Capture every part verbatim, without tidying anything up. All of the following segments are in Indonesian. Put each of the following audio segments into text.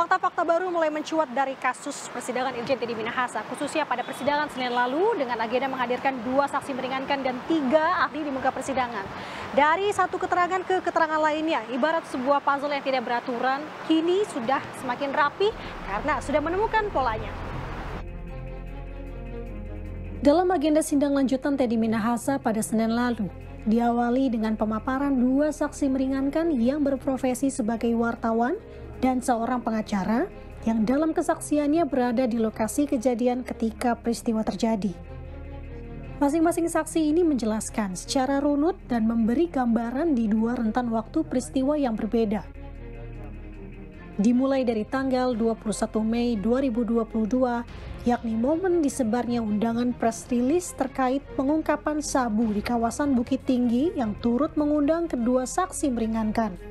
Fakta-fakta baru mulai mencuat dari kasus persidangan Irjen Teddy Minahasa, khususnya pada persidangan Senin lalu dengan agenda menghadirkan dua saksi meringankan dan tiga ahli di muka persidangan. Dari satu keterangan ke keterangan lainnya, ibarat sebuah puzzle yang tidak beraturan, kini sudah semakin rapi karena sudah menemukan polanya. Dalam agenda sidang lanjutan Teddy Minahasa pada Senin lalu, diawali dengan pemaparan dua saksi meringankan yang berprofesi sebagai wartawan dan seorang pengacara yang dalam kesaksiannya berada di lokasi kejadian ketika peristiwa terjadi. Masing-masing saksi ini menjelaskan secara runut dan memberi gambaran di dua rentan waktu peristiwa yang berbeda. Dimulai dari tanggal dua puluh satu Mei dua ribu dua puluh dua, yakni momen disebarnya undangan press release terkait pengungkapan sabu di kawasan Bukit Tinggi yang turut mengundang kedua saksi meringankan.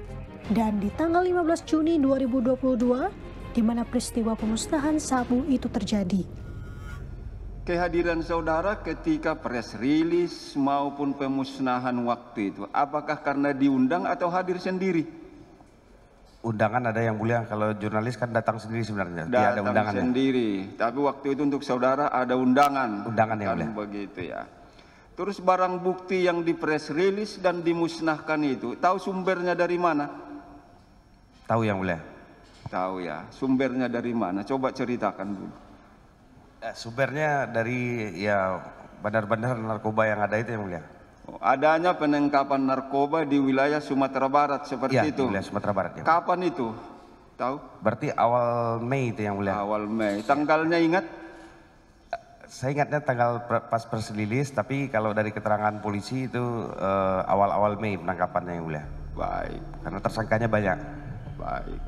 Dan di tanggal lima belas Juni dua ribu dua puluh dua, di mana peristiwa pemusnahan sabu itu terjadi. Kehadiran saudara ketika press release maupun pemusnahan waktu itu, apakah karena diundang atau hadir sendiri? Undangan ada yang mulia, kalau jurnalis kan datang sendiri sebenarnya. Datang ada undangan sendiri, ya? Tapi waktu itu untuk saudara ada undangan. Undangan yang mulia. Begitu ya. Terus barang bukti yang di press release dan dimusnahkan itu, tahu sumbernya dari mana? Tahu yang mulia. Tahu ya, sumbernya dari mana? Coba ceritakan dulu. Eh, sumbernya dari ya bandar-bandar narkoba yang ada itu yang mulia. Oh, adanya penangkapan narkoba di wilayah Sumatera Barat seperti ya, itu. Di wilayah Sumatera Barat. Ya. Kapan itu? Tahu? Berarti awal Mei itu yang mulia. Awal Mei. Tanggalnya ingat? Saya ingatnya tanggal pas press release, tapi kalau dari keterangan polisi itu awal-awal eh, Mei penangkapannya yang mulia. Baik. Karena tersangkanya banyak. Baik.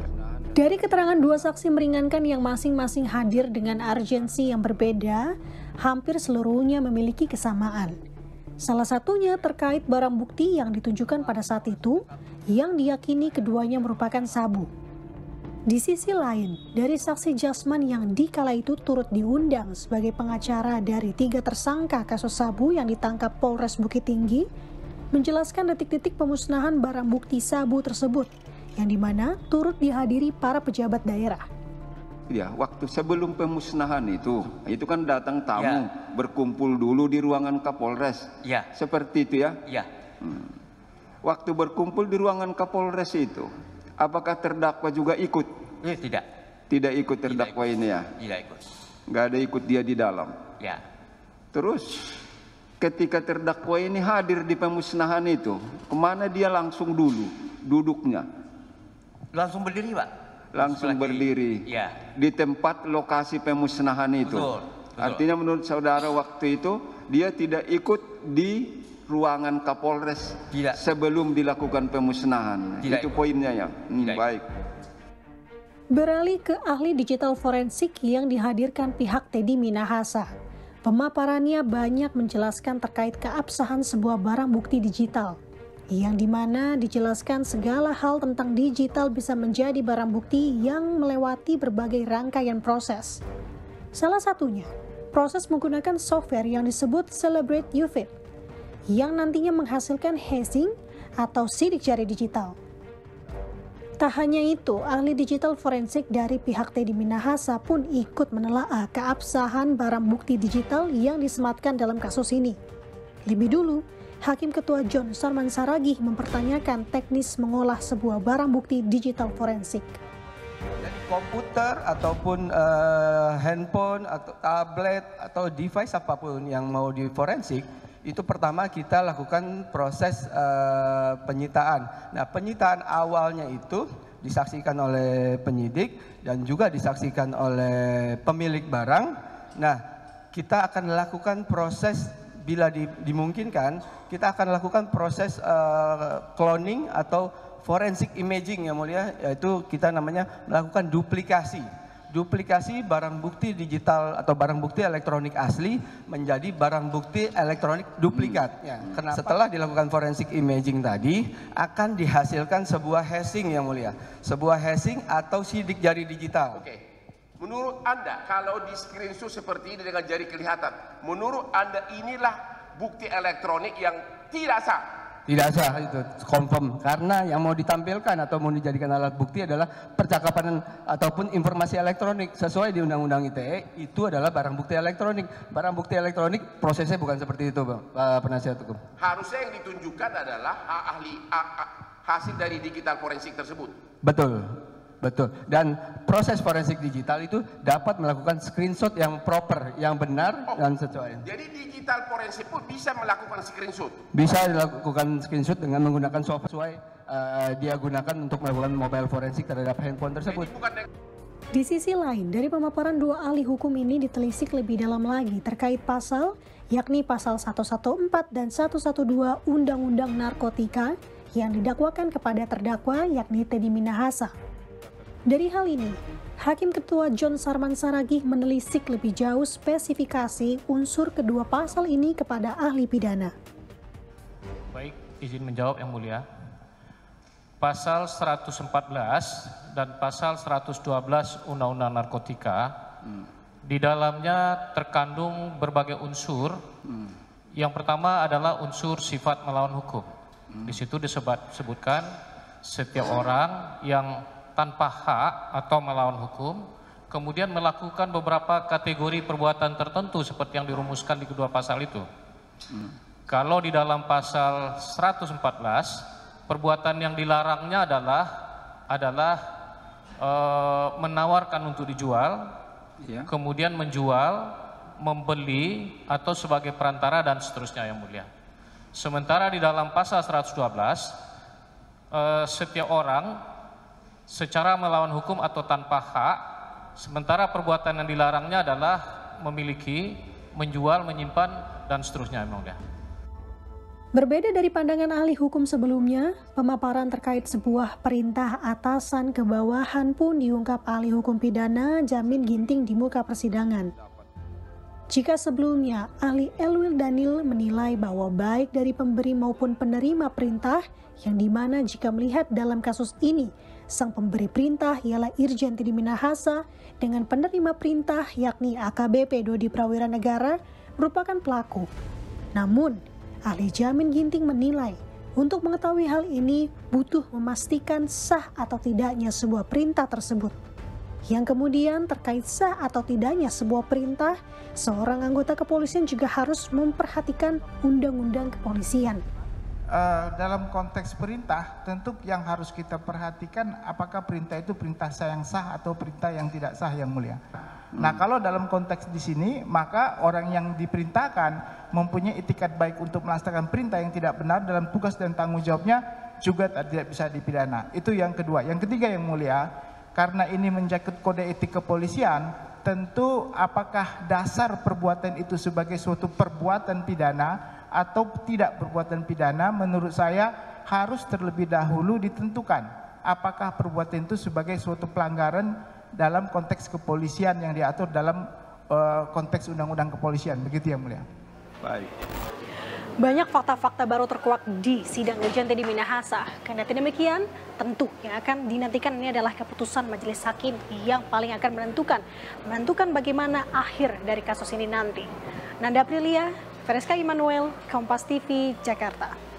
Dari keterangan dua saksi meringankan yang masing-masing hadir dengan urgensi yang berbeda, hampir seluruhnya memiliki kesamaan. Salah satunya terkait barang bukti yang ditunjukkan pada saat itu, yang diyakini keduanya merupakan sabu. Di sisi lain, dari saksi Jasmine yang dikala itu turut diundang sebagai pengacara dari tiga tersangka kasus sabu yang ditangkap Polres Bukit Tinggi, menjelaskan detik-detik pemusnahan barang bukti sabu tersebut, yang dimana turut dihadiri para pejabat daerah. Ya, waktu sebelum pemusnahan itu, itu kan datang tamu ya. Berkumpul dulu di ruangan Kapolres. Ya. Seperti itu ya. Ya. Hmm. Waktu berkumpul di ruangan Kapolres itu, apakah terdakwa juga ikut? Ya, tidak. Tidak ikut terdakwa tidak ikut. Ini ya. Tidak ikut. Gak ada ikut dia di dalam. Ya. Terus ketika terdakwa ini hadir di pemusnahan itu, kemana dia langsung dulu duduknya? Langsung berdiri, Pak. Langsung Selagi, berdiri ya. Di tempat lokasi pemusnahan itu. Betul, betul. Artinya menurut saudara waktu itu dia tidak ikut di ruangan Kapolres tidak. Sebelum dilakukan pemusnahan. Tidak itu ikut. Poinnya ya. Hmm, baik. Beralih ke ahli digital forensik yang dihadirkan pihak Teddy Minahasa. Pemaparannya banyak menjelaskan terkait keabsahan sebuah barang bukti digital, yang dimana dijelaskan segala hal tentang digital bisa menjadi barang bukti yang melewati berbagai rangkaian proses. Salah satunya, proses menggunakan software yang disebut Celebrate U F I T, yang nantinya menghasilkan hashing atau sidik jari digital. Tak hanya itu, ahli digital forensik dari pihak Teddy Minahasa pun ikut menelaah keabsahan barang bukti digital yang disematkan dalam kasus ini. Lebih dulu, Hakim Ketua John Sarman Saragih mempertanyakan teknis mengolah sebuah barang bukti digital forensik. Komputer ataupun uh, handphone atau tablet atau device apapun yang mau di forensik, itu pertama kita lakukan proses uh, penyitaan. Nah, penyitaan awalnya itu disaksikan oleh penyidik dan juga disaksikan oleh pemilik barang. Nah, kita akan lakukan proses bila di, dimungkinkan, kita akan lakukan proses uh, cloning atau forensic imaging yang mulia, yaitu kita namanya melakukan duplikasi. Duplikasi barang bukti digital atau barang bukti elektronik asli menjadi barang bukti elektronik duplikat. Hmm. Ya, kenapa? Setelah dilakukan forensic imaging tadi, akan dihasilkan sebuah hashing yang mulia. Sebuah hashing atau sidik jari digital. Okay. Menurut Anda, kalau di screenshot seperti ini dengan jari kelihatan, menurut Anda inilah bukti elektronik yang tidak sah. Tidak sah itu, confirm. Karena yang mau ditampilkan atau mau dijadikan alat bukti adalah percakapan ataupun informasi elektronik. Sesuai di Undang-Undang I T E, itu adalah barang bukti elektronik. Barang bukti elektronik prosesnya bukan seperti itu, Bang, penasihat hukum. Harusnya yang ditunjukkan adalah ahli hasil dari digital forensik tersebut. Betul, betul. Dan proses forensik digital itu dapat melakukan screenshot yang proper, yang benar oh, dan sesuai. Jadi digital forensik pun bisa melakukan screenshot? Bisa dilakukan screenshot dengan menggunakan software uh, dia gunakan untuk melakukan mobile forensik terhadap handphone tersebut. Di sisi lain, dari pemaparan dua ahli hukum ini ditelisik lebih dalam lagi terkait pasal, yakni pasal seratus empat belas dan seratus dua belas Undang-Undang Narkotika yang didakwakan kepada terdakwa yakni Teddy Minahasa. Dari hal ini, Hakim Ketua John Sarman Saragih menelisik lebih jauh spesifikasi unsur kedua pasal ini kepada ahli pidana. Baik, izin menjawab Yang Mulia. Pasal seratus empat belas dan pasal seratus dua belas Undang-Undang Narkotika, hmm. di dalamnya terkandung berbagai unsur. Hmm. Yang pertama adalah unsur sifat melawan hukum. Hmm. Di situ disebutkan setiap orang yang tanpa hak atau melawan hukum, kemudian melakukan beberapa kategori perbuatan tertentu seperti yang dirumuskan di kedua pasal itu. Hmm. Kalau di dalam pasal seratus empat belas, perbuatan yang dilarangnya adalah adalah e, menawarkan untuk dijual, yeah. kemudian menjual, membeli, atau sebagai perantara dan seterusnya, Yang Mulia. Sementara di dalam pasal seratus dua belas, e, setiap orang secara melawan hukum atau tanpa hak, sementara perbuatan yang dilarangnya adalah memiliki, menjual, menyimpan, dan seterusnya. Memang dah. Berbeda dari pandangan ahli hukum sebelumnya, pemaparan terkait sebuah perintah atasan ke bawahan pun diungkap ahli hukum pidana Jamin Ginting di muka persidangan. Jika sebelumnya ahli Elwildanil menilai bahwa baik dari pemberi maupun penerima perintah, yang dimana jika melihat dalam kasus ini, sang pemberi perintah ialah Irjen Teddy Minahasa dengan penerima perintah yakni A K B P Dodi Prawira Negara merupakan pelaku. Namun, ahli Jamin Ginting menilai untuk mengetahui hal ini butuh memastikan sah atau tidaknya sebuah perintah tersebut. Yang kemudian terkait sah atau tidaknya sebuah perintah, seorang anggota kepolisian juga harus memperhatikan undang-undang kepolisian. Uh, dalam konteks perintah, tentu yang harus kita perhatikan apakah perintah itu perintah sah yang sah atau perintah yang tidak sah, Yang Mulia. Hmm. Nah, kalau dalam konteks di sini, maka orang yang diperintahkan mempunyai itikat baik untuk melaksanakan perintah yang tidak benar dalam tugas dan tanggung jawabnya juga tidak bisa dipidana. Itu yang kedua. Yang ketiga, Yang Mulia, karena ini mencakup kode etik kepolisian, tentu apakah dasar perbuatan itu sebagai suatu perbuatan pidana atau tidak perbuatan pidana, menurut saya harus terlebih dahulu ditentukan apakah perbuatan itu sebagai suatu pelanggaran dalam konteks kepolisian yang diatur dalam uh, konteks undang-undang kepolisian. Begitu, Yang Mulia. Baik. Banyak fakta-fakta baru terkuak di sidang Irjen Teddy Minahasa. Karena demikian, tentu yang akan dinantikan ini adalah keputusan majelis hakim yang paling akan menentukan menentukan bagaimana akhir dari kasus ini nanti. Nanda Aprilia, Preska Emanuel, Kompas T V, Jakarta.